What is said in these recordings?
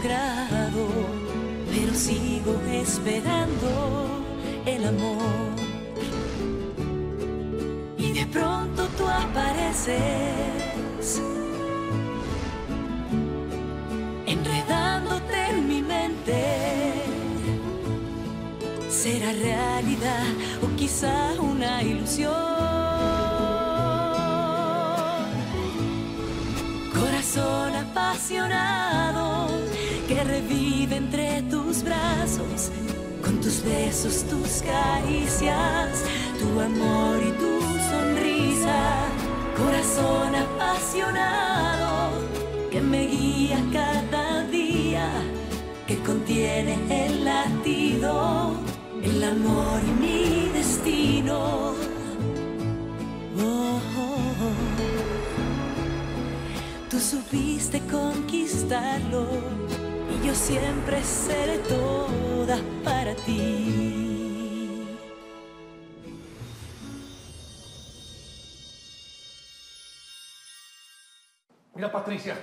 logrado, pero sigo esperando el amor. Y de pronto tú apareces, enredándote en mi mente. ¿Será realidad o quizá una ilusión? Corazón apasionado que revive entre tus brazos, con tus besos, tus caricias, tu amor y tu sonrisa. Corazón apasionado que me guía cada día, que contiene el latido, el amor y mi destino. Oh, oh, oh. Tú supiste conquistarlo y yo siempre seré toda para ti. Mira, Patricia,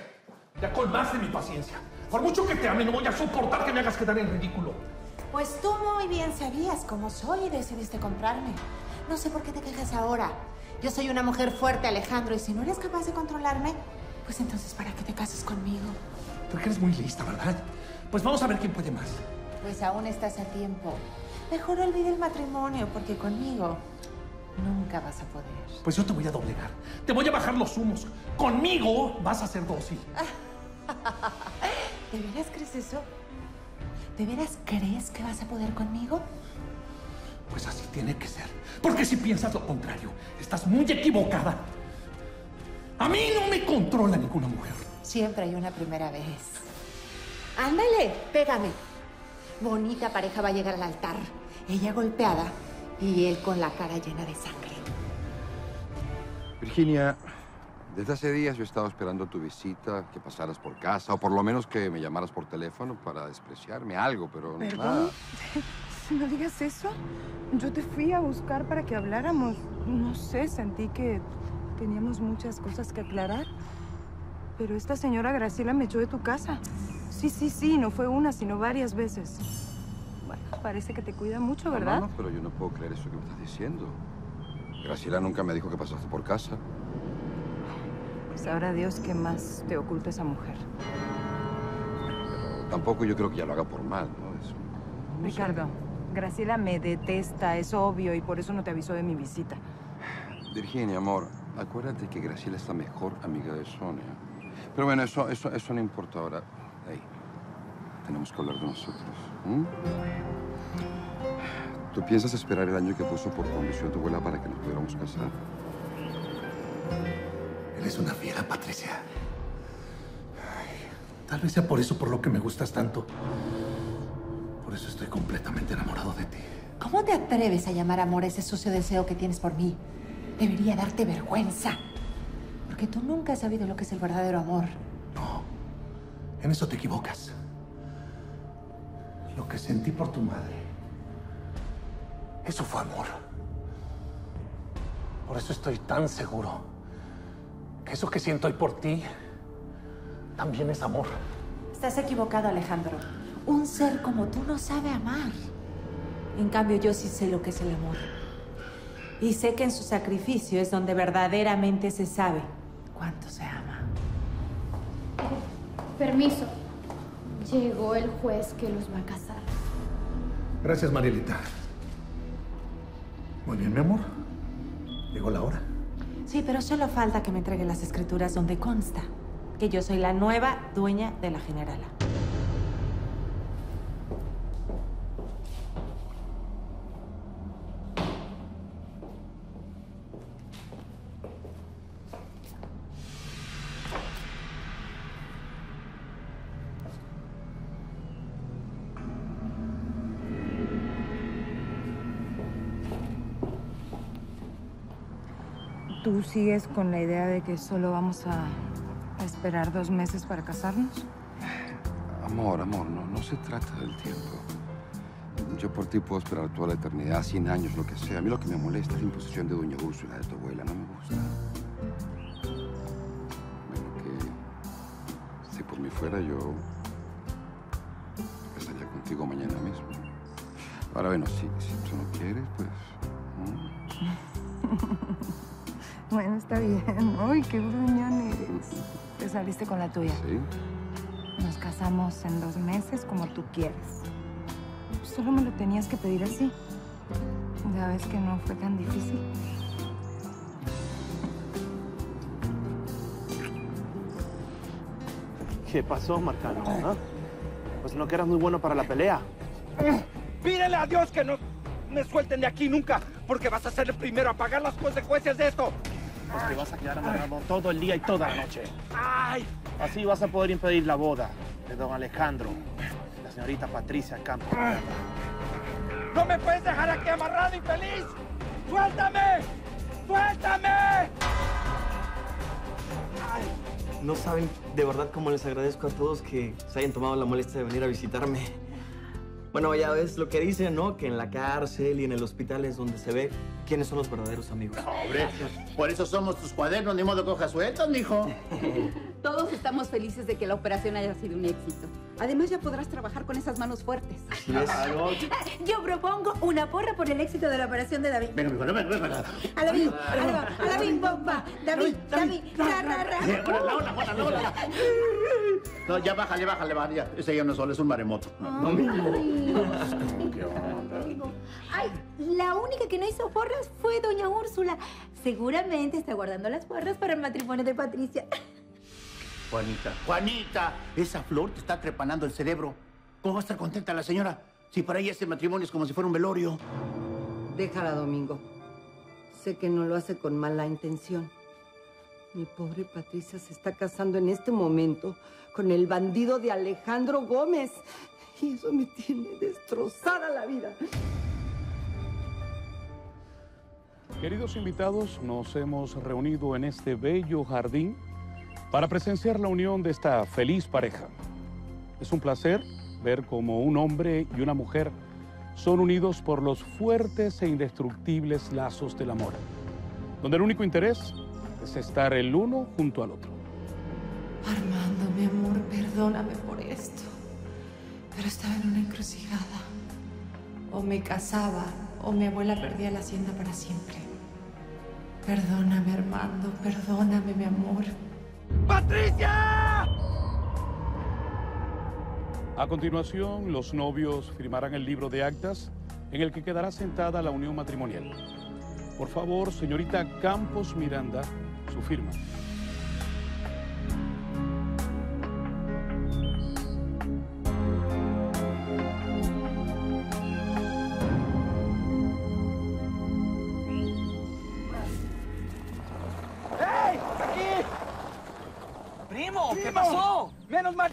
ya colmaste mi paciencia. Por mucho que te ame, no voy a soportar que me hagas quedar en ridículo. Pues tú muy bien sabías cómo soy y decidiste comprarme. No sé por qué te quejas ahora. Yo soy una mujer fuerte, Alejandro, y si no eres capaz de controlarme, pues entonces ¿para qué te casas conmigo? Porque eres muy lista, ¿verdad? Pues vamos a ver quién puede más. Pues aún estás a tiempo. Mejor olvida el matrimonio, porque conmigo nunca vas a poder. Pues yo te voy a doblegar. Te voy a bajar los humos. Conmigo vas a ser dócil. ¿De veras crees eso? ¿De veras crees que vas a poder conmigo? Pues así tiene que ser. Porque si piensas lo contrario, estás muy equivocada. A mí no me controla ninguna mujer. Siempre hay una primera vez. Ándale, pégame. Bonita pareja va a llegar al altar. Ella golpeada y él con la cara llena de sangre. Virginia, desde hace días yo he estado esperando tu visita, que pasaras por casa, o por lo menos que me llamaras por teléfono para despreciarme algo, pero ¿perdón? Nada. No digas eso. Yo te fui a buscar para que habláramos. No sé, sentí que teníamos muchas cosas que aclarar. Pero esta señora Graciela me echó de tu casa. Sí, no fue una, sino varias veces. Bueno, parece que te cuida mucho, ¿verdad? No, pero yo no puedo creer eso que me estás diciendo. Graciela nunca me dijo que pasaste por casa. Pues sabrá Dios qué más te oculta esa mujer. Pero tampoco yo creo que ya lo haga por mal, ¿no? Eso, no Ricardo, sé. Graciela me detesta, es obvio, y por eso no te avisó de mi visita. Virginia, amor, acuérdate que Graciela es la mejor amiga de Sonia. Pero bueno, eso no importa ahora. Hey, tenemos que hablar de nosotros. ¿Tú piensas esperar el año que puso por condición tu abuela para que nos pudiéramos casar? Eres una fiera, Patricia. Ay, tal vez sea por eso por lo que me gustas tanto. Por eso estoy completamente enamorado de ti. ¿Cómo te atreves a llamar amor a ese sucio deseo que tienes por mí? Debería darte vergüenza. Porque tú nunca has sabido lo que es el verdadero amor. No, en eso te equivocas. Lo que sentí por tu madre, eso fue amor. Por eso estoy tan seguro que eso que siento hoy por ti también es amor. Estás equivocado, Alejandro. Un ser como tú no sabe amar. En cambio, yo sí sé lo que es el amor. Y sé que en su sacrificio es donde verdaderamente se sabe cuánto se ama. Permiso. Llegó el juez que los va a casar. Gracias, Marielita. Muy bien, mi amor. Llegó la hora. Sí, pero solo falta que me entregue las escrituras donde consta que yo soy la nueva dueña de la generala. ¿Tú sigues con la idea de que solo vamos a esperar 2 meses para casarnos? Amor, no se trata del tiempo. Yo por ti puedo esperar toda la eternidad, 100 años, lo que sea. A mí lo que me molesta es la imposición de doña Úrsula, de tu abuela. No me gusta. Bueno, que si por mí fuera yo práctico mañana mismo. Ahora, bueno, si tú no quieres, pues... Bueno, está bien. Uy, qué gruñón eres. Te saliste con la tuya. Sí. Nos casamos en 2 meses como tú quieres. Solo me lo tenías que pedir así. Ya ves que no fue tan difícil. ¿Qué pasó, Marcano? ¿Ah? Pues no que eras muy bueno para la pelea. Pídele a Dios que no me suelten de aquí nunca, porque vas a ser el primero a pagar las consecuencias de esto. Pues te vas a quedar amarrado todo el día y toda la noche. Ay. Así vas a poder impedir la boda de don Alejandro, la señorita Patricia Campos. ¡No me puedes dejar aquí amarrado, infeliz! ¡Suéltame! ¡Suéltame! Ay. No saben de verdad cómo les agradezco a todos que se hayan tomado la molestia de venir a visitarme. Bueno, ya ves lo que dicen, ¿no? Que en la cárcel y en el hospital es donde se ve quiénes son los verdaderos amigos. ¡Hombre! Por eso somos tus cuadernos, ni modo cojas sueltas, mijo. Todos estamos felices de que la operación haya sido un éxito. Además, ya podrás trabajar con esas manos fuertes. Así es. Claro. Yo propongo una porra por el éxito de la operación de David. Venga, mijo, no me duermas. ¡A David! ¡A David, bomba! ¡David! ¡David! ¡Hola! No, ya bájale. Ese ya no es sol, es un maremoto. No, ¿qué onda? Ay, la única que no hizo porras fue doña Úrsula. Seguramente está guardando las porras para el matrimonio de Patricia. Juanita, esa flor te está trepanando el cerebro. ¿Cómo va a estar contenta la señora? Si para ella este matrimonio es como si fuera un velorio. Déjala, Domingo. Sé que no lo hace con mala intención. Mi pobre Patricia se está casando en este momento con el bandido de Alejandro Gómez. Y eso me tiene destrozada la vida. Queridos invitados, nos hemos reunido en este bello jardín para presenciar la unión de esta feliz pareja. Es un placer ver cómo un hombre y una mujer son unidos por los fuertes e indestructibles lazos del amor, donde el único interés es estar el uno junto al otro. Armando, mi amor, perdóname por esto, pero estaba en una encrucijada. O me casaba, o mi abuela perdía la hacienda para siempre. Perdóname, Armando, perdóname, mi amor. ¡Patricia! A continuación, los novios firmarán el libro de actas en el que quedará sentada la unión matrimonial. Por favor, señorita Campos Miranda, su firma.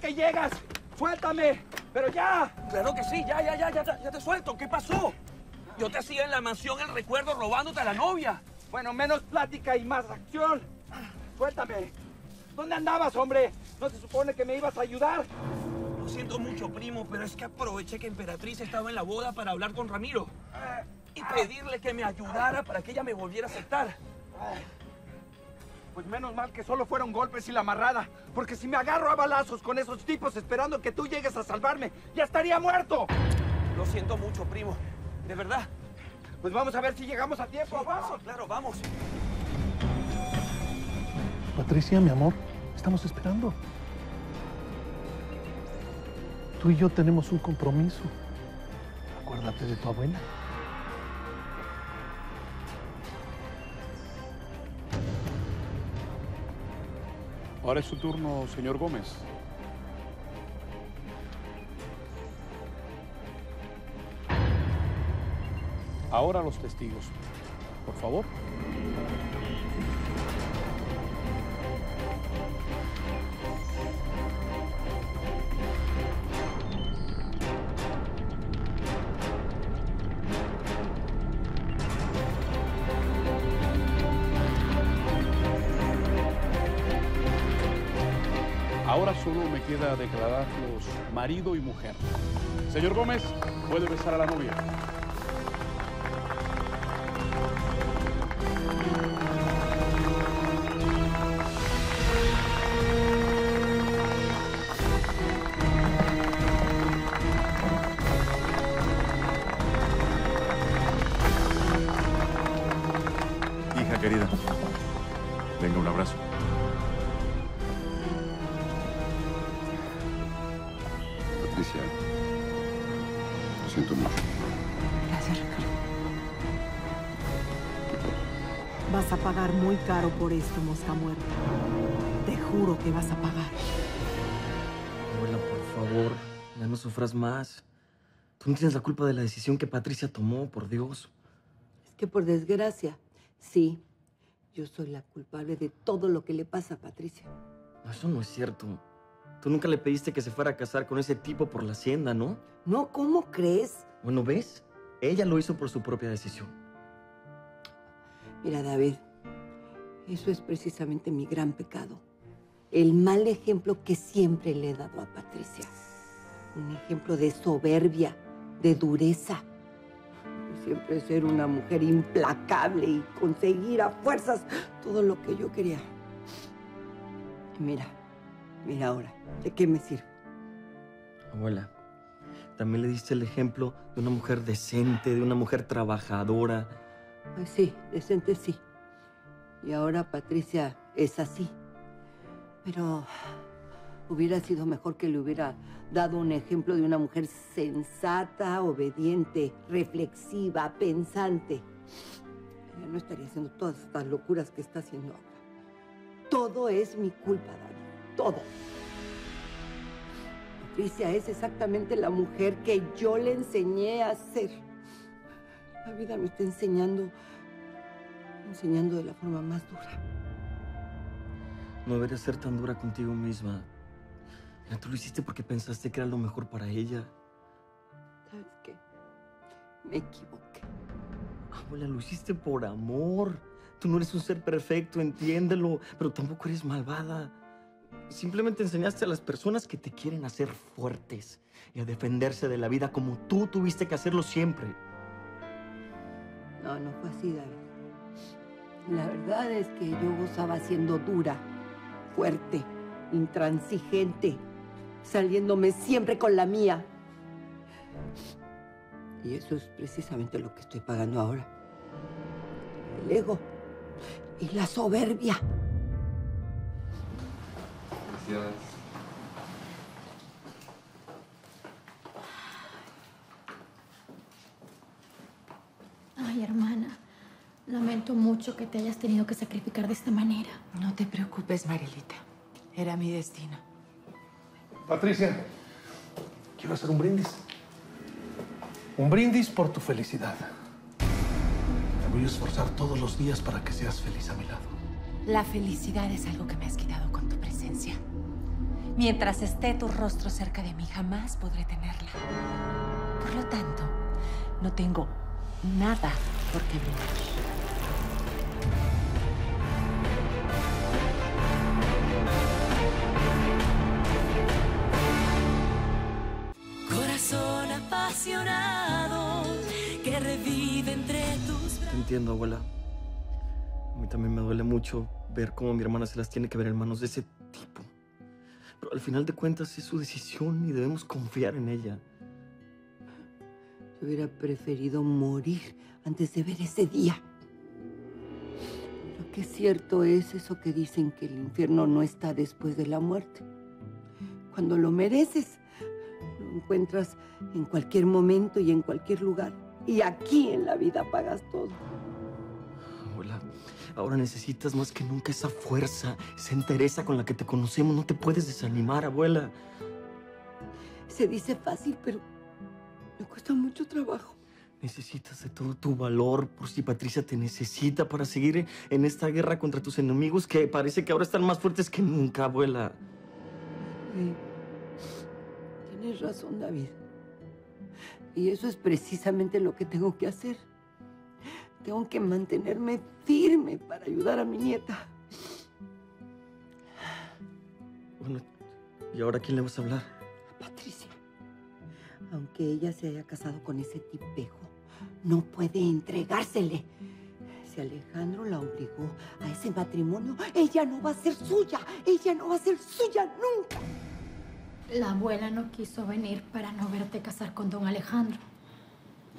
Que llegas, suéltame, pero ya. Claro que sí, ya te suelto. ¿Qué pasó? Yo te hacía en la mansión el recuerdo robándote a la novia. Bueno, menos plática y más acción. Suéltame. ¿Dónde andabas, hombre? ¿No se supone que me ibas a ayudar? Lo siento mucho, primo, pero es que aproveché que Emperatriz estaba en la boda para hablar con Ramiro y pedirle que me ayudara para que ella me volviera a aceptar. Pues menos mal que solo fueron golpes y la amarrada, porque si me agarro a balazos con esos tipos esperando que tú llegues a salvarme, ya estaría muerto. Lo siento mucho, primo. De verdad. Pues vamos a ver si llegamos a tiempo. Sí, vamos. Claro, vamos. Patricia, mi amor, estamos esperando. Tú y yo tenemos un compromiso. Acuérdate de tu abuela. Ahora es su turno, señor Gómez. Ahora los testigos, por favor. Solo me queda declararlos marido y mujer. Señor Gómez, puede besar a la novia. Venga, un abrazo. Patricia, lo siento mucho. Gracias, Ricardo. Vas a pagar muy caro por esto, mosca muerta. Te juro que vas a pagar. Abuela, por favor, ya no sufras más. Tú no tienes la culpa de la decisión que Patricia tomó, por Dios. Es que por desgracia, sí, yo soy la culpable de todo lo que le pasa a Patricia. No, eso no es cierto. Tú nunca le pediste que se fuera a casar con ese tipo por la hacienda, ¿no? No, ¿cómo crees? Bueno, ¿ves? Ella lo hizo por su propia decisión. Mira, David, eso es precisamente mi gran pecado. El mal ejemplo que siempre le he dado a Patricia. Un ejemplo de soberbia, de dureza. Siempre ser una mujer implacable y conseguir a fuerzas todo lo que yo quería. Y mira ahora, ¿de qué me sirve? Abuela, también le diste el ejemplo de una mujer decente, de una mujer trabajadora. Pues sí, decente sí. Y ahora Patricia es así. Pero hubiera sido mejor que le hubiera dado un ejemplo de una mujer sensata, obediente, reflexiva, pensante. Ella no estaría haciendo todas estas locuras que está haciendo ahora. Todo es mi culpa, David. Todo. Patricia es exactamente la mujer que yo le enseñé a ser. La vida me está enseñando de la forma más dura. No deberías ser tan dura contigo misma. Tú lo hiciste porque pensaste que era lo mejor para ella. ¿Sabes qué? Me equivoqué. Abuela, lo hiciste por amor. Tú no eres un ser perfecto, entiéndelo. Pero tampoco eres malvada. Simplemente enseñaste a las personas que te quieren a ser fuertes y a defenderse de la vida como tú tuviste que hacerlo siempre. No, no fue así, David. La verdad es que yo gozaba siendo dura, fuerte, intransigente, saliéndome siempre con la mía. Y eso es precisamente lo que estoy pagando ahora. El ego y la soberbia. Gracias. Ay, hermana, lamento mucho que te hayas tenido que sacrificar de esta manera. No te preocupes, Marielita. Era mi destino. Patricia, quiero hacer un brindis. Un brindis por tu felicidad. Me voy a esforzar todos los días para que seas feliz a mi lado. La felicidad es algo que me has quitado con tu presencia. Mientras esté tu rostro cerca de mí, jamás podré tenerla. Por lo tanto, no tengo nada por qué brindar. Que revive entre tus... Te entiendo, abuela. A mí también me duele mucho ver cómo mi hermana se las tiene que ver en manos de ese tipo. Pero al final de cuentas es su decisión y debemos confiar en ella. Yo hubiera preferido morir antes de ver ese día. Lo que es cierto es eso que dicen, que el infierno no está después de la muerte. Cuando lo mereces, encuentras en cualquier momento y en cualquier lugar. Y aquí en la vida pagas todo. Abuela, ahora necesitas más que nunca esa fuerza, esa entereza con la que te conocemos. No te puedes desanimar, abuela. Se dice fácil, pero me cuesta mucho trabajo. Necesitas de todo tu valor por si Patricia te necesita para seguir en esta guerra contra tus enemigos que parece que ahora están más fuertes que nunca, abuela. Sí. Tienes razón, David. Y eso es precisamente lo que tengo que hacer. Tengo que mantenerme firme para ayudar a mi nieta. Bueno, ¿y ahora a quién le vas a hablar? A Patricia. Aunque ella se haya casado con ese tipejo, no puede entregársele. Si Alejandro la obligó a ese matrimonio, ella no va a ser suya. Ella no va a ser suya nunca. La abuela no quiso venir para no verte casar con don Alejandro.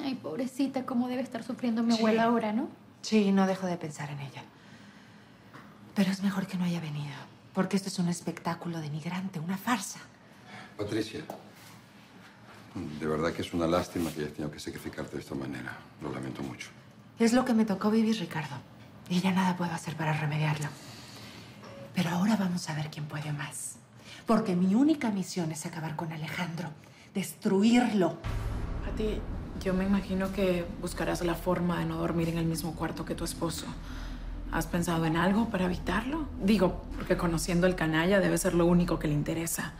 Ay, pobrecita, cómo debe estar sufriendo mi abuela ahora, ¿no? Sí, no dejo de pensar en ella. Pero es mejor que no haya venido, porque esto es un espectáculo denigrante, una farsa. Patricia, de verdad que es una lástima que hayas tenido que sacrificarte de esta manera. Lo lamento mucho. Es lo que me tocó vivir, Ricardo. Y ya nada puedo hacer para remediarlo. Pero ahora vamos a ver quién puede más. Porque mi única misión es acabar con Alejandro. Destruirlo. Pati, yo me imagino que buscarás la forma de no dormir en el mismo cuarto que tu esposo. ¿Has pensado en algo para evitarlo? Digo, porque conociendo al canalla debe ser lo único que le interesa.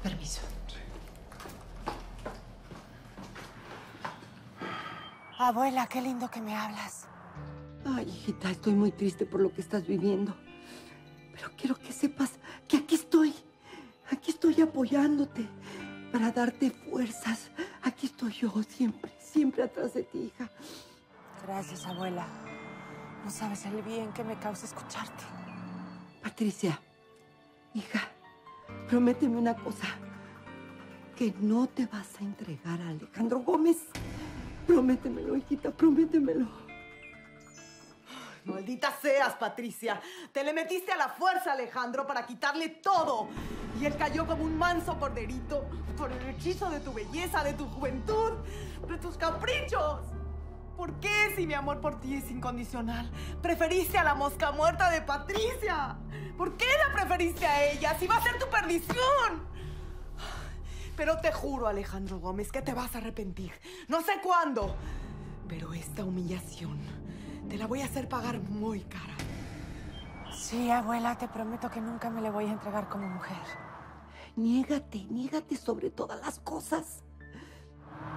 Permiso. Sí. Abuela, qué lindo que me hablas. Ay, hijita, estoy muy triste por lo que estás viviendo. Pero quiero que sepas que aquí estoy. Aquí estoy apoyándote para darte fuerzas. Aquí estoy yo siempre, siempre atrás de ti, hija. Gracias, abuela. No sabes el bien que me causa escucharte. Patricia, hija, prométeme una cosa. Que no te vas a entregar a Alejandro Gómez. Prométemelo, hijita, prométemelo. Maldita seas, Patricia. Te le metiste a la fuerza, Alejandro, para quitarle todo. Y él cayó como un manso corderito por el hechizo de tu belleza, de tu juventud, de tus caprichos. ¿Por qué, si mi amor por ti es incondicional, preferiste a la mosca muerta de Patricia? ¿Por qué la preferiste a ella, si va a ser tu perdición? Pero te juro, Alejandro Gómez, que te vas a arrepentir. No sé cuándo, pero esta humillación te la voy a hacer pagar muy cara. Sí, abuela, te prometo que nunca me le voy a entregar como mujer. Niégate, niégate sobre todas las cosas.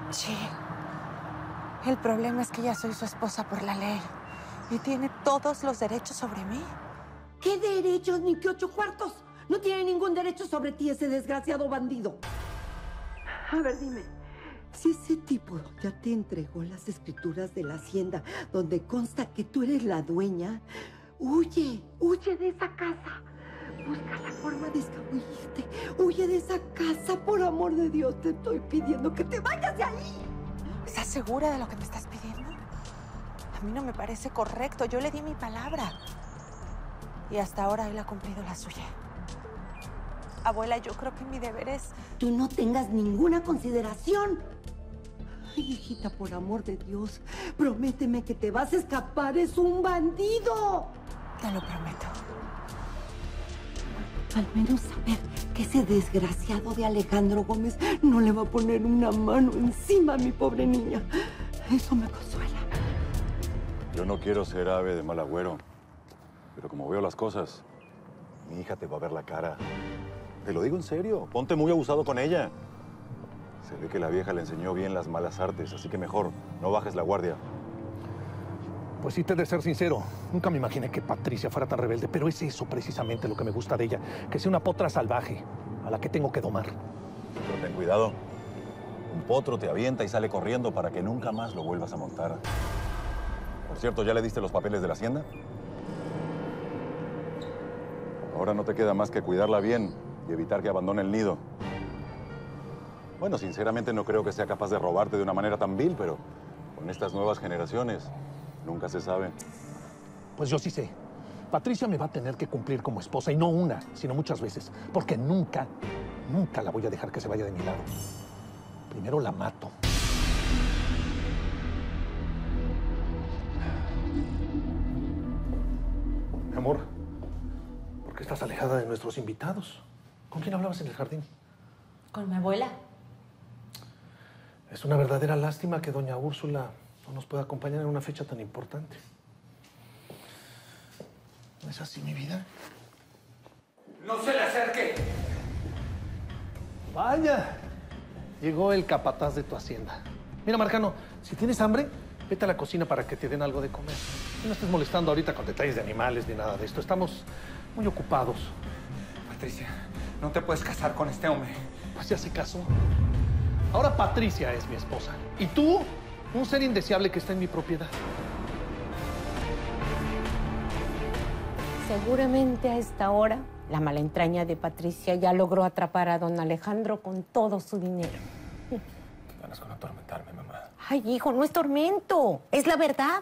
Sí. El problema es que ya soy su esposa por la ley. Y tiene todos los derechos sobre mí. ¿Qué derechos ni qué 8 cuartos? No tiene ningún derecho sobre ti ese desgraciado bandido. A ver, dime. Si ese tipo ya te entregó las escrituras de la hacienda donde consta que tú eres la dueña, huye, huye de esa casa. Busca la forma de escabullirte. Huye de esa casa, por amor de Dios. Te estoy pidiendo que te vayas de ahí. ¿Estás segura de lo que me estás pidiendo? A mí no me parece correcto. Yo le di mi palabra. Y hasta ahora él ha cumplido la suya. Abuela, yo creo que mi deber es... Tú no tengas ninguna consideración. Ay, hijita, por amor de Dios, prométeme que te vas a escapar. ¡Es un bandido! Te lo prometo. Al menos saber que ese desgraciado de Alejandro Gómez no le va a poner una mano encima a mi pobre niña. Eso me consuela. Yo no quiero ser ave de mal agüero, pero como veo las cosas, mi hija te va a ver la cara. Te lo digo en serio, ponte muy abusado con ella. Se ve que la vieja le enseñó bien las malas artes, así que mejor no bajes la guardia. Pues sí, te he de ser sincero. Nunca me imaginé que Patricia fuera tan rebelde, pero es eso precisamente lo que me gusta de ella, que sea una potra salvaje a la que tengo que domar. Pero ten cuidado. Un potro te avienta y sale corriendo para que nunca más lo vuelvas a montar. Por cierto, ¿ya le diste los papeles de la hacienda? Ahora no te queda más que cuidarla bien y evitar que abandone el nido. Bueno, sinceramente no creo que sea capaz de robarte de una manera tan vil, pero con estas nuevas generaciones nunca se sabe. Pues yo sí sé. Patricia me va a tener que cumplir como esposa, y no una, sino muchas veces, porque nunca, nunca la voy a dejar que se vaya de mi lado. Primero la mato. Mi amor, ¿por qué estás alejada de nuestros invitados? ¿Con quién hablabas en el jardín? Con mi abuela. Es una verdadera lástima que doña Úrsula no nos pueda acompañar en una fecha tan importante. ¿No es así, mi vida? ¡No se le acerque! ¡Vaya! Llegó el capataz de tu hacienda. Mira, Marcano, si tienes hambre, vete a la cocina para que te den algo de comer. No estés molestando ahorita con detalles de animales ni nada de esto. Estamos muy ocupados. Patricia... no te puedes casar con este hombre. Pues ya se casó. Ahora Patricia es mi esposa. Y tú, un ser indeseable que está en mi propiedad. Seguramente a esta hora, la malentraña de Patricia ya logró atrapar a don Alejandro con todo su dinero. Ganas con atormentarme, mamá. Ay, hijo, no es tormento, es la verdad.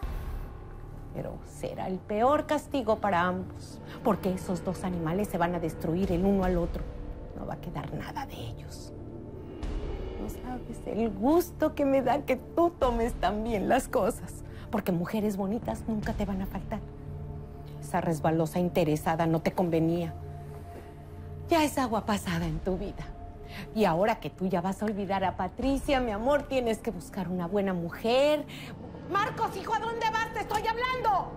Pero será el peor castigo para ambos, porque esos dos animales se van a destruir el uno al otro. No va a quedar nada de ellos. No sabes el gusto que me da que tú tomes también las cosas, porque mujeres bonitas nunca te van a faltar. Esa resbalosa interesada no te convenía. Ya es agua pasada en tu vida. Y ahora que tú ya vas a olvidar a Patricia, mi amor, tienes que buscar una buena mujer. Marcos, hijo, ¿a dónde vas? ¡Te estoy hablando!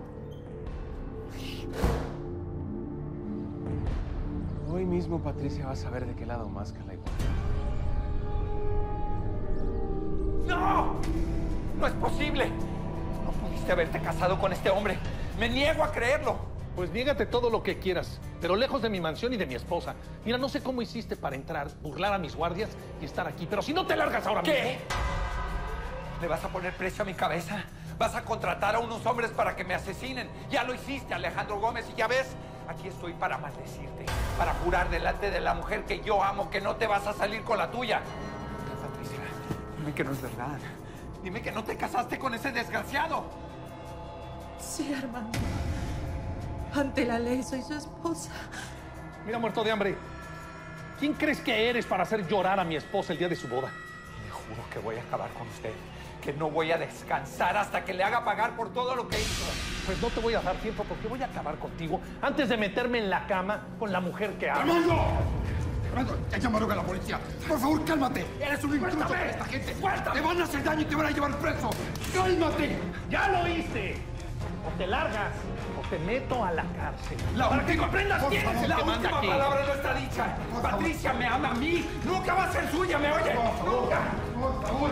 Hoy mismo Patricia va a saber de qué lado más que la igualdad. ¡No! ¡No es posible! No pudiste haberte casado con este hombre. ¡Me niego a creerlo! Pues niégate todo lo que quieras, pero lejos de mi mansión y de mi esposa. Mira, no sé cómo hiciste para entrar, burlar a mis guardias y estar aquí, pero si no te largas ahora mismo... ¿Qué? ¿Le vas a poner precio a mi cabeza? ¿Vas a contratar a unos hombres para que me asesinen? Ya lo hiciste, Alejandro Gómez, y ya ves, aquí estoy para maldecirte, para jurar delante de la mujer que yo amo que no te vas a salir con la tuya. Patricia, dime que no es verdad. Dime que no te casaste con ese desgraciado. Sí, Armando. Ante la ley soy su esposa. Mira, muerto de hambre, ¿quién crees que eres para hacer llorar a mi esposa el día de su boda? Le juro que voy a acabar con usted, que no voy a descansar hasta que le haga pagar por todo lo que hizo. Pues no te voy a dar tiempo porque voy a acabar contigo antes de meterme en la cama con la mujer que amo. ¡Armando! ¡Armando! ¡Ya llamaron a la policía! ¡Por favor, cálmate! ¡Eres un insulto para esta gente! ¡Te van a hacer daño y te van a llevar preso! ¡Cálmate! ¡Ya lo hice! O te largas o te meto a la cárcel. Para que comprendas quién es la última palabra no está dicha. Patricia me ama a mí. Nunca va a ser suya, ¿me oye? ¡Nunca! ¡Por favor!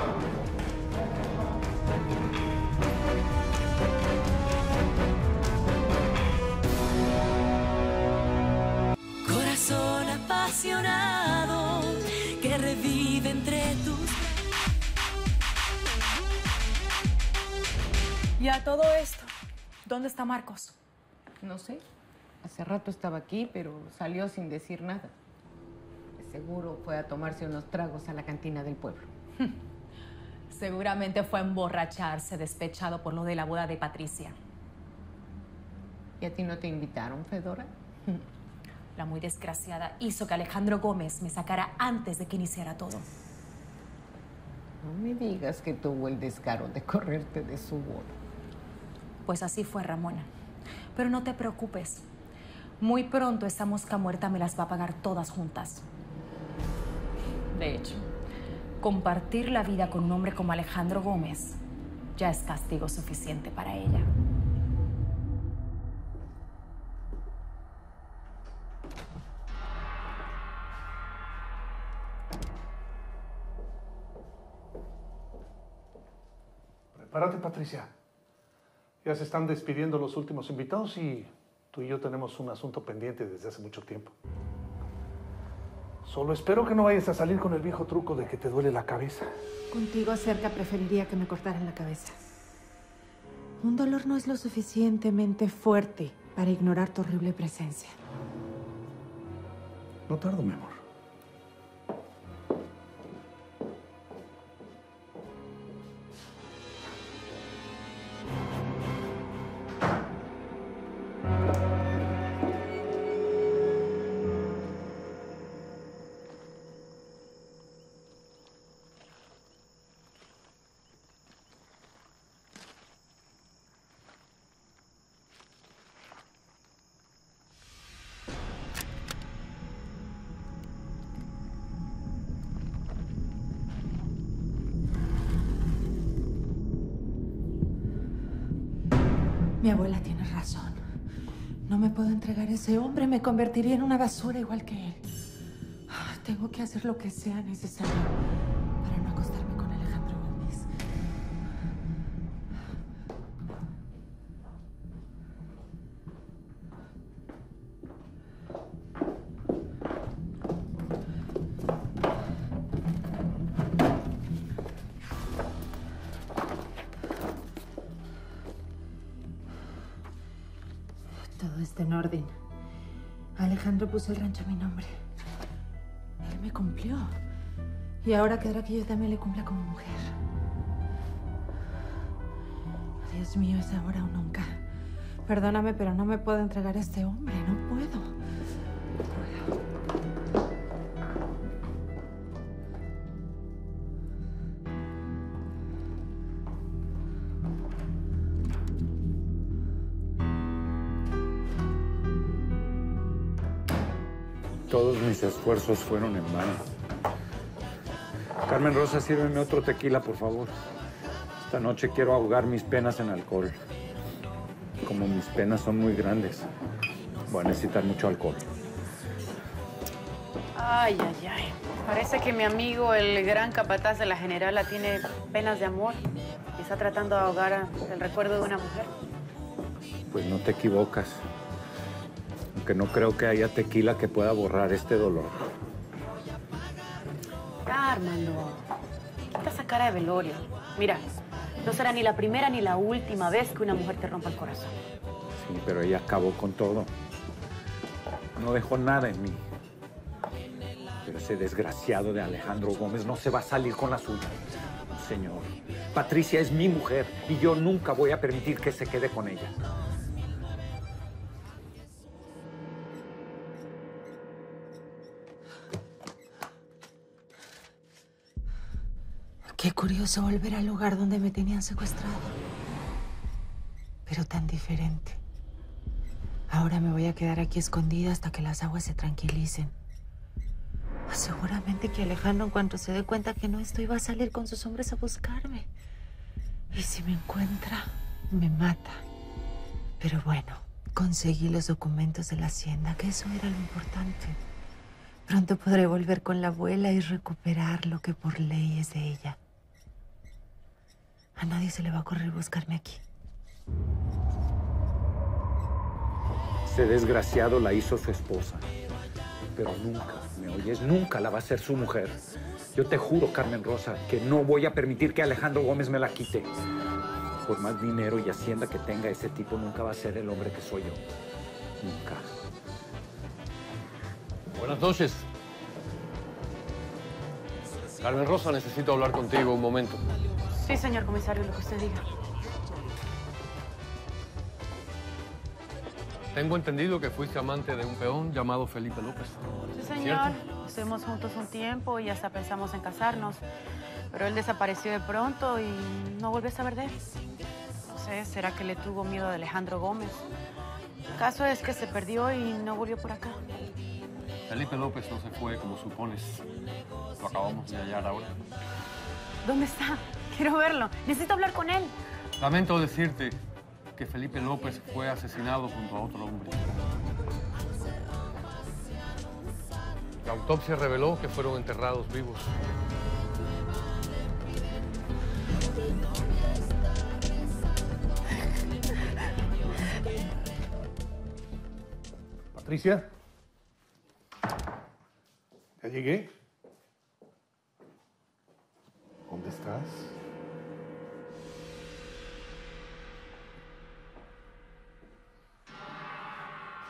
Corazón apasionado que revive entre tus... Y a todo esto, ¿dónde está Marcos? No sé. Hace rato estaba aquí, pero salió sin decir nada. Seguro fue a tomarse unos tragos a la cantina del pueblo. Seguramente fue a emborracharse, despechado por lo de la boda de Patricia. ¿Y a ti no te invitaron, Fedora? La muy desgraciada hizo que Alejandro Gómez me sacara antes de que iniciara todo. No me digas que tuvo el descaro de correrte de su boda. Pues así fue, Ramona. Pero no te preocupes. Muy pronto esa mosca muerta me las va a pagar todas juntas. De hecho, compartir la vida con un hombre como Alejandro Gómez ya es castigo suficiente para ella. Prepárate, Patricia. Ya se están despidiendo los últimos invitados y tú y yo tenemos un asunto pendiente desde hace mucho tiempo. Solo espero que no vayas a salir con el viejo truco de que te duele la cabeza. Contigo cerca preferiría que me cortaran la cabeza. Un dolor no es lo suficientemente fuerte para ignorar tu horrible presencia. No tardo, mi amor. Mi abuela tiene razón. No me puedo entregar a ese hombre. Me convertiría en una basura igual que él. Tengo que hacer lo que sea necesario para no acostarme con Alejandro Gómez. Orden. Alejandro puso el rancho a mi nombre. Él me cumplió. Y ahora quedará que yo también le cumpla como mujer. Dios mío, es ahora o nunca. Perdóname, pero no me puedo entregar a este hombre. No puedo. No puedo. Todos mis esfuerzos fueron en vano. Carmen Rosa, sírveme otro tequila, por favor. Esta noche quiero ahogar mis penas en alcohol. Como mis penas son muy grandes, voy a necesitar mucho alcohol. Ay, ay, ay. Parece que mi amigo, el gran capataz de la Generala, tiene penas de amor y está tratando de ahogar el recuerdo de una mujer. Pues no te equivocas. Que no creo que haya tequila que pueda borrar este dolor. Ah, Armando, quita esa cara de velorio. Mira, no será ni la primera ni la última vez que una mujer te rompa el corazón. Sí, pero ella acabó con todo. No dejó nada en mí. Pero ese desgraciado de Alejandro Gómez no se va a salir con la suya. Señor, Patricia es mi mujer y yo nunca voy a permitir que se quede con ella. Qué curioso volver al lugar donde me tenían secuestrado. Pero tan diferente. Ahora me voy a quedar aquí escondida hasta que las aguas se tranquilicen. Pues seguramente que Alejandro, en cuanto se dé cuenta que no estoy, va a salir con sus hombres a buscarme. Y si me encuentra, me mata. Pero bueno, conseguí los documentos de la hacienda, que eso era lo importante. Pronto podré volver con la abuela y recuperar lo que por ley es de ella. A nadie se le va a ocurrir buscarme aquí. Ese desgraciado la hizo su esposa. Pero nunca, ¿me oyes? Nunca la va a hacer su mujer. Yo te juro, Carmen Rosa, que no voy a permitir que Alejandro Gómez me la quite. Por más dinero y hacienda que tenga, ese tipo nunca va a ser el hombre que soy yo. Nunca. Buenas noches. Carmen Rosa, necesito hablar contigo un momento. Sí, señor comisario, lo que usted diga. Tengo entendido que fuiste amante de un peón llamado Felipe López. Sí, señor. ¿Cierto? Estuvimos juntos un tiempo y hasta pensamos en casarnos. Pero él desapareció de pronto y no volví a saber de él. No sé, ¿será que le tuvo miedo a Alejandro Gómez? El caso es que se perdió y no volvió por acá. Felipe López no se fue como supones. Lo acabamos de hallar ahora. ¿Dónde está? Quiero verlo. Necesito hablar con él. Lamento decirte que Felipe López fue asesinado junto a otro hombre. La autopsia reveló que fueron enterrados vivos. Patricia. ¿Ya llegué? ¿Dónde estás?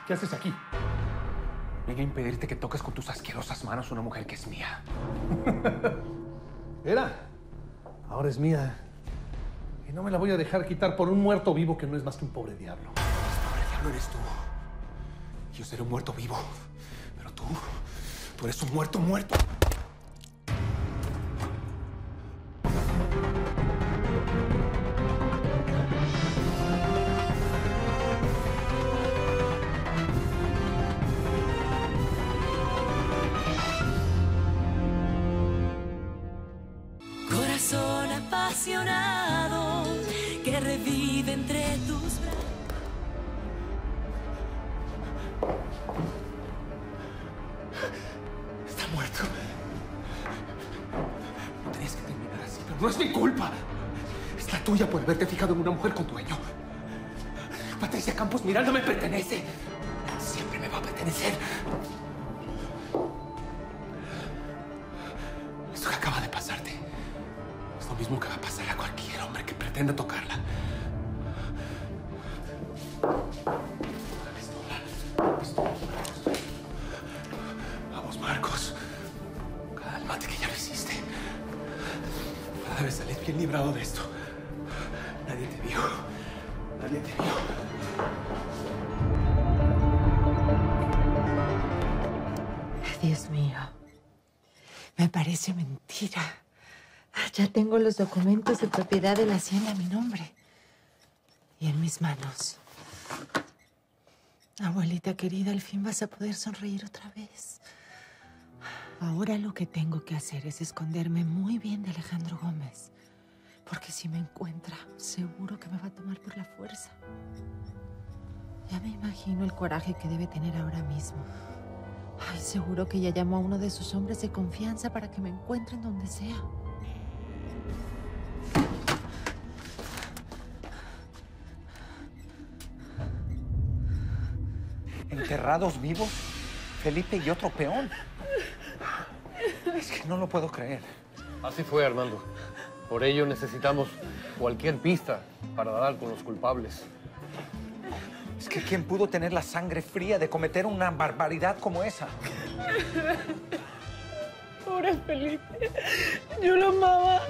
¿Qué haces aquí? Vine a impedirte que toques con tus asquerosas manos a una mujer que es mía. Era. Ahora es mía. Y no me la voy a dejar quitar por un muerto vivo que no es más que un pobre diablo. Este pobre diablo eres tú. Yo seré un muerto vivo. Pero tú... Tú eres un muerto, muerto. Corazón apasionado que revive entre tus brazos. No tenías que terminar así, pero no es mi culpa. Es la tuya por haberte fijado en una mujer con dueño. Patricia Campos Miranda me pertenece. Siempre me va a pertenecer. Esto que acaba de pasarte es lo mismo que va a pasar a cualquier hombre que pretenda tocarla. Librado de esto. Nadie te vio. caliente. Dios mío, me parece mentira. Ya tengo los documentos de propiedad de la hacienda a mi nombre. Y en mis manos. Abuelita querida, al fin vas a poder sonreír otra vez. Ahora lo que tengo que hacer es esconderme muy bien de Alejandro Gómez. Porque si me encuentra, seguro que me va a tomar por la fuerza. Ya me imagino el coraje que debe tener ahora mismo. Ay, seguro que ya llamó a uno de sus hombres de confianza para que me encuentren donde sea. ¿Enterrados vivos? Felipe y otro peón. Es que no lo puedo creer. Así fue, Armando. Por ello necesitamos cualquier pista para dar con los culpables. Es que ¿quién pudo tener la sangre fría de cometer una barbaridad como esa? Pobre Felipe. Yo lo amaba.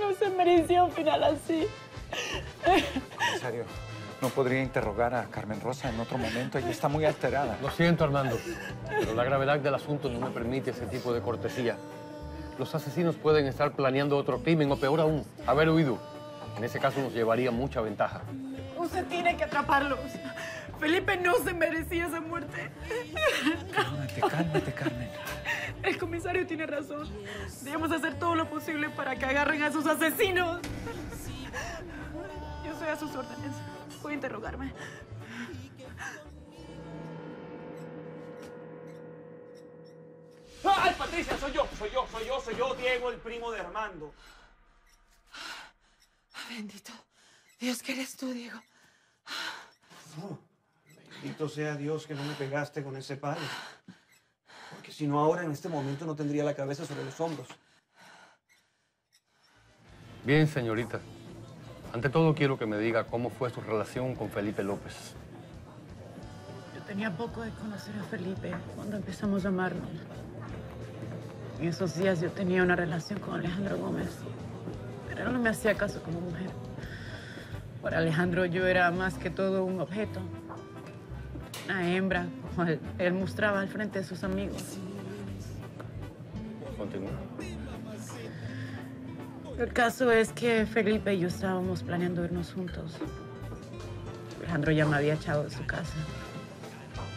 No se merecía un final así. Comisario, ¿no podría interrogar a Carmen Rosa en otro momento? Ella está muy alterada. Lo siento, Armando, pero la gravedad del asunto no me permite ese tipo de cortesía. Los asesinos pueden estar planeando otro crimen o, peor aún, haber huido. En ese caso nos llevaría mucha ventaja. Usted tiene que atraparlos. Felipe no se merecía esa muerte. Cálmate, cálmate, Carmen. El comisario tiene razón. Debemos hacer todo lo posible para que agarren a sus asesinos. Yo estoy a sus órdenes. Puede interrogarme. ¡Ay, Patricia! Soy yo, Diego, el primo de Armando. Bendito Dios que eres tú, Diego. No, bendito sea Dios que no me pegaste con ese palo. Porque si no ahora, en este momento, no tendría la cabeza sobre los hombros. Bien, señorita. Ante todo, quiero que me diga cómo fue su relación con Felipe López. Yo tenía poco de conocer a Felipe cuando empezamos a amarnos. En esos días yo tenía una relación con Alejandro Gómez, pero él no me hacía caso como mujer. Para Alejandro yo era más que todo un objeto, una hembra, como él mostraba al frente de sus amigos. Continúa. El caso es que Felipe y yo estábamos planeando irnos juntos. Alejandro ya me había echado de su casa.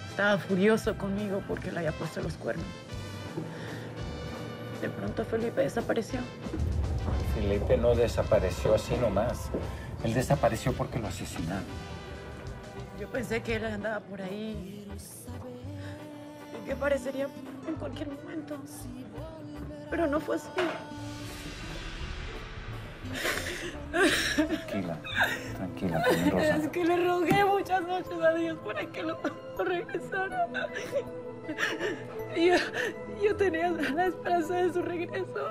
Estaba furioso conmigo porque le había puesto los cuernos. De pronto Felipe desapareció. Felipe no desapareció así nomás. Él desapareció porque lo asesinaron. Yo pensé que él andaba por ahí y que aparecería en cualquier momento. Pero no fue así. Tranquila, tranquila, Carmen Rosa. Es que le rogué muchas noches a Dios para que lo regresara. Yo tenía la esperanza de su regreso.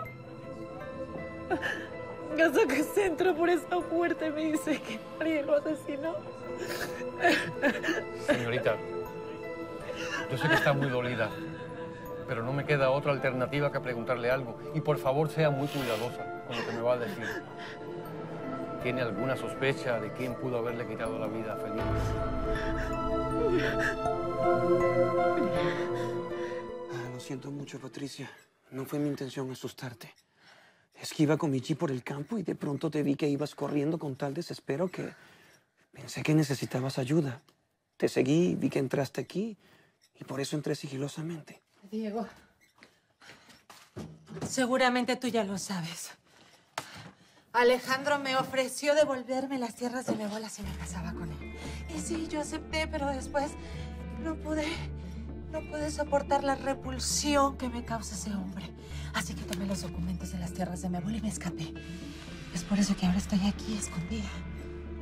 Hasta que se entró por esa puerta y me dice que alguien lo asesinó. Señorita, yo sé que está muy dolida, pero no me queda otra alternativa que preguntarle algo. Y por favor, sea muy cuidadosa con lo que me va a decir. ¿Tiene alguna sospecha de quién pudo haberle quitado la vida a Felipe? Lo siento mucho, Patricia. No fue mi intención asustarte. Es que iba con Michi por el campo y de pronto te vi que ibas corriendo con tal desespero que pensé que necesitabas ayuda. Te seguí, vi que entraste aquí y por eso entré sigilosamente. Diego, seguramente tú ya lo sabes. Alejandro me ofreció devolverme las tierras de Nebola si me casaba con él. Y sí, yo acepté, pero después no pude soportar la repulsión que me causa ese hombre. Así que tomé los documentos de las tierras de Nebola y me escapé. Es por eso que ahora estoy aquí, escondida.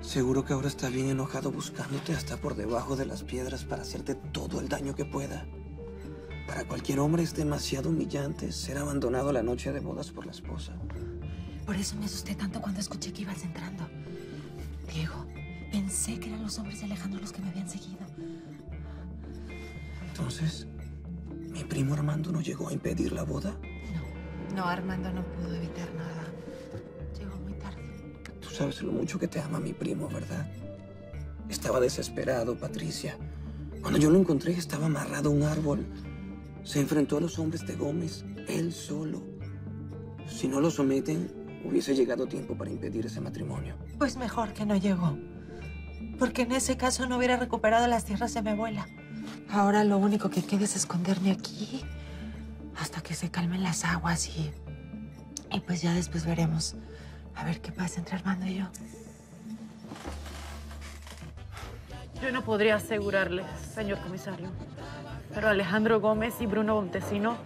Seguro que ahora está bien enojado buscándote hasta por debajo de las piedras para hacerte todo el daño que pueda. Para cualquier hombre es demasiado humillante ser abandonado la noche de bodas por la esposa. Por eso me asusté tanto cuando escuché que ibas entrando. Diego, pensé que eran los hombres de Alejandro los que me habían seguido. Entonces, ¿mi primo Armando no llegó a impedir la boda? No, Armando no pudo evitar nada. Llegó muy tarde. ¿Tú sabes lo mucho que te ama mi primo, ¿verdad? Estaba desesperado, Patricia. Cuando yo lo encontré, estaba amarrado a un árbol. Se enfrentó a los hombres de Gómez, él solo. Si no lo someten, hubiese llegado tiempo para impedir ese matrimonio. Pues mejor que no llegó. Porque en ese caso no hubiera recuperado las tierras de mi abuela. Ahora lo único que queda es esconderme aquí hasta que se calmen las aguas y pues ya después veremos a ver qué pasa entre Armando y yo. Yo no podría asegurarle, señor comisario, pero Alejandro Gómez y Bruno Montesino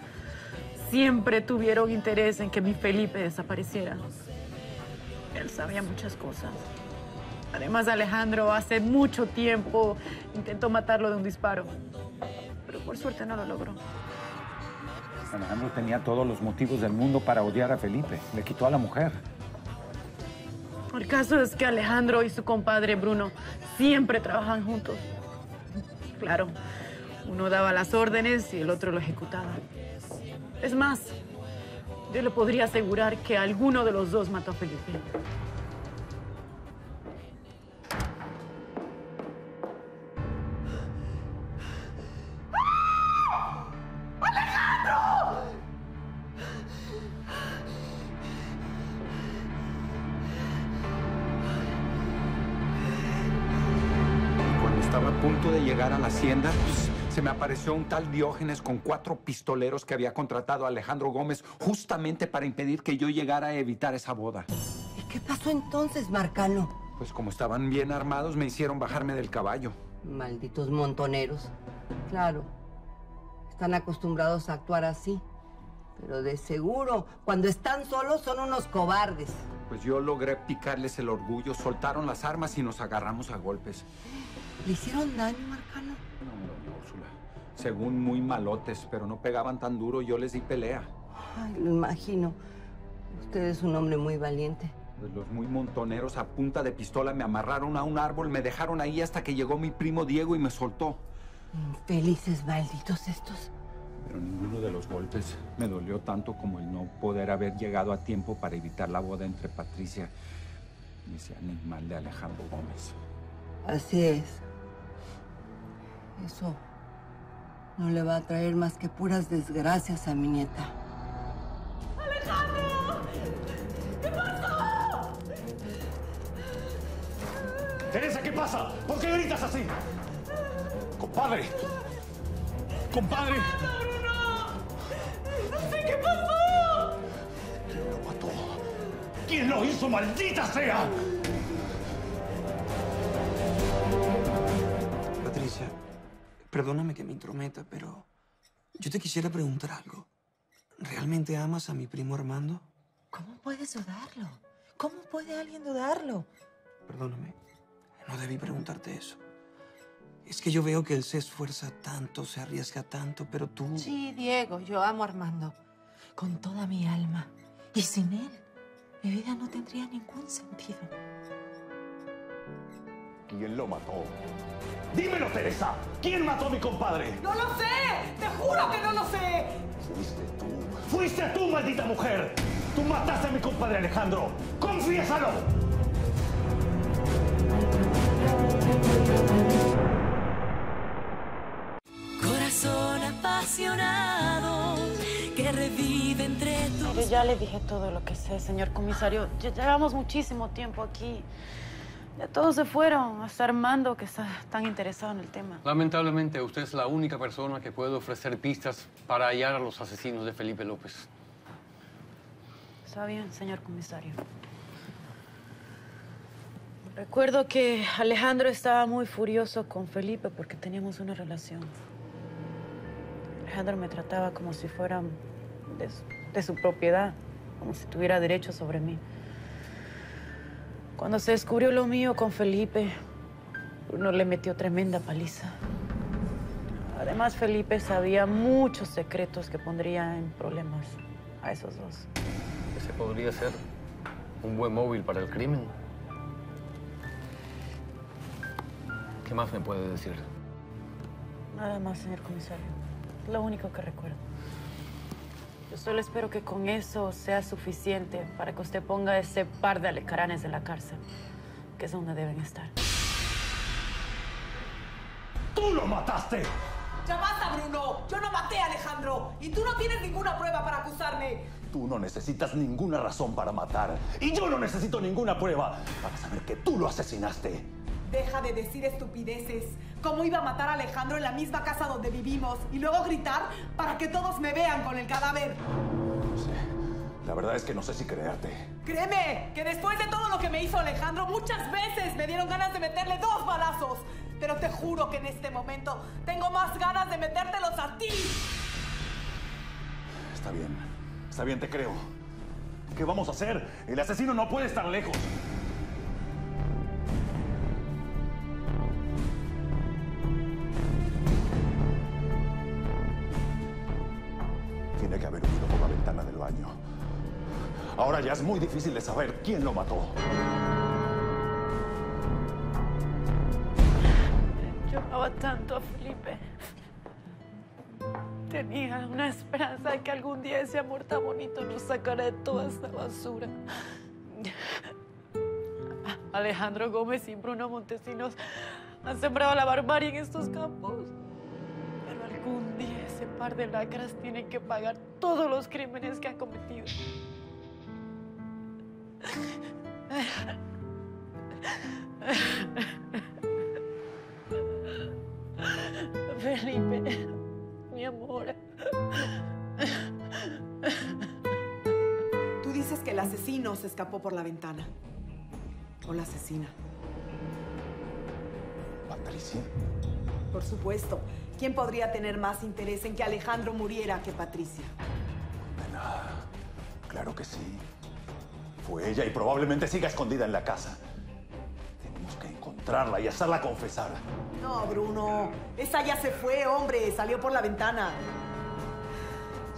siempre tuvieron interés en que mi Felipe desapareciera. Él sabía muchas cosas. Además, Alejandro hace mucho tiempo intentó matarlo de un disparo, pero por suerte no lo logró. Alejandro tenía todos los motivos del mundo para odiar a Felipe. Le quitó a la mujer. El caso es que Alejandro y su compadre Bruno siempre trabajan juntos. Claro, uno daba las órdenes y el otro lo ejecutaba. Es más, yo le podría asegurar que alguno de los dos mató a Felipe. A la hacienda, pues, se me apareció un tal Diógenes con 4 pistoleros que había contratado a Alejandro Gómez justamente para impedir que yo llegara a evitar esa boda. ¿Y qué pasó entonces, Marcano? Pues como estaban bien armados, me hicieron bajarme del caballo. Malditos montoneros. Claro, están acostumbrados a actuar así, pero de seguro, cuando están solos, son unos cobardes. Pues yo logré picarles el orgullo, soltaron las armas y nos agarramos a golpes. ¿Le hicieron daño, Marcano? No, Úrsula. Según muy malotes, pero no pegaban tan duro, yo les di pelea. Ay, lo imagino. Usted es un hombre muy valiente. Pues los muy montoneros a punta de pistola me amarraron a un árbol, me dejaron ahí hasta que llegó mi primo Diego y me soltó. Infelices malditos estos. Pero ninguno de los golpes me dolió tanto como el no poder haber llegado a tiempo para evitar la boda entre Patricia y ese animal de Alejandro Gómez. Así es. Eso no le va a traer más que puras desgracias a mi nieta. ¡Alejandro! ¿Qué pasó? Teresa, ¿qué pasa? ¿Por qué gritas así? ¡Compadre! ¡Compadre! ¡No! ¡No sé qué pasó! ¿Quién lo mató? ¿Quién lo hizo, maldita sea? Patricia, perdóname que me intrometa, pero yo te quisiera preguntar algo. ¿Realmente amas a mi primo Armando? ¿Cómo puedes dudarlo? ¿Cómo puede alguien dudarlo? Perdóname, no debí preguntarte eso. Es que yo veo que él se esfuerza tanto, se arriesga tanto, pero tú... Sí, Diego, yo amo a Armando con toda mi alma. Y sin él, mi vida no tendría ningún sentido. ¿Quién lo mató? ¡Dímelo, Teresa! ¿Quién mató a mi compadre? ¡No lo sé! ¡Te juro que no lo sé! Fuiste tú. ¡Fuiste tú, maldita mujer! ¡Tú mataste a mi compadre Alejandro! ¡Confiésalo! Corazón apasionado que revive entre tus... Yo ya le dije todo lo que sé, señor comisario. Ya llevamos muchísimo tiempo aquí. Ya todos se fueron, hasta Armando, que está tan interesado en el tema. Lamentablemente, usted es la única persona que puede ofrecer pistas para hallar a los asesinos de Felipe López. Está bien, señor comisario. Recuerdo que Alejandro estaba muy furioso con Felipe porque teníamos una relación. Alejandro me trataba como si fuera de su propiedad, como si tuviera derecho sobre mí. Cuando se descubrió lo mío con Felipe, Bruno le metió tremenda paliza. Además, Felipe sabía muchos secretos que pondría en problemas a esos dos. Ese podría ser un buen móvil para el crimen. ¿Qué más me puede decir? Nada más, señor comisario. Es lo único que recuerdo. Yo solo espero que con eso sea suficiente para que usted ponga ese par de alacranes en la cárcel, que es donde deben estar. ¡Tú lo mataste! ¡Ya basta, Bruno! ¡Yo no maté a Alejandro! ¡Y tú no tienes ninguna prueba para acusarme! Tú no necesitas ninguna razón para matar. Y yo no necesito ninguna prueba para saber que tú lo asesinaste. Deja de decir estupideces. ¿Cómo iba a matar a Alejandro en la misma casa donde vivimos? Y luego gritar para que todos me vean con el cadáver. No sé. La verdad es que no sé si creerte. Créeme, que después de todo lo que me hizo Alejandro, muchas veces me dieron ganas de meterle 2 balazos. Pero te juro que en este momento tengo más ganas de metértelos a ti. Está bien, te creo. ¿Qué vamos a hacer? El asesino no puede estar lejos. Tiene que haber huido por la ventana del baño. Ahora ya es muy difícil de saber quién lo mató. Amaba tanto a Felipe. Tenía una esperanza de que algún día ese amor tan bonito nos sacara de toda esta basura. Alejandro Gómez y Bruno Montesinos han sembrado la barbarie en estos campos. Pero algún día ese par de lacras tienen que pagar todos los crímenes que han cometido. Felipe, mi amor. Tú dices que el asesino se escapó por la ventana. O la asesina. ¿Patricia? Por supuesto. ¿Quién podría tener más interés en que Alejandro muriera que Patricia? Condenada. Claro que sí. Fue ella y probablemente siga escondida en la casa. Tenemos que encontrarla y hacerla confesar. No, Bruno. Esa ya se fue, hombre. Salió por la ventana.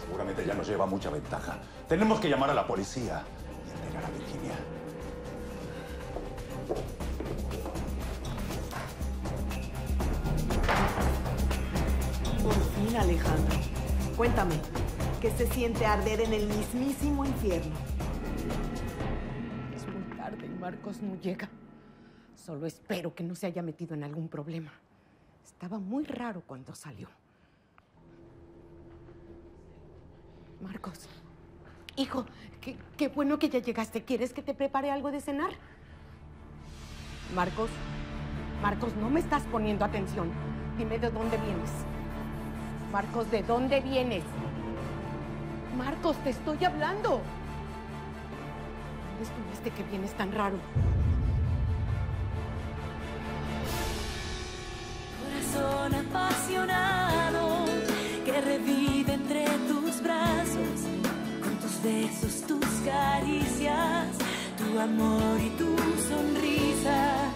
Seguramente ya nos lleva mucha ventaja. Tenemos que llamar a la policía y enterar a Virginia. Por fin, Alejandro. Cuéntame, ¿qué se siente arder en el mismísimo infierno? Es muy tarde y Marcos no llega. Solo espero que no se haya metido en algún problema. Estaba muy raro cuando salió. Marcos, hijo, qué bueno que ya llegaste. ¿Quieres que te prepare algo de cenar? Marcos, Marcos, no me estás poniendo atención. Dime de dónde vienes. Marcos, ¿de dónde vienes? Marcos, te estoy hablando. ¿Dónde estuviste que vienes tan raro? Corazón apasionado que revive entre tus brazos, con tus besos, tus caricias, tu amor y tu sonrisa.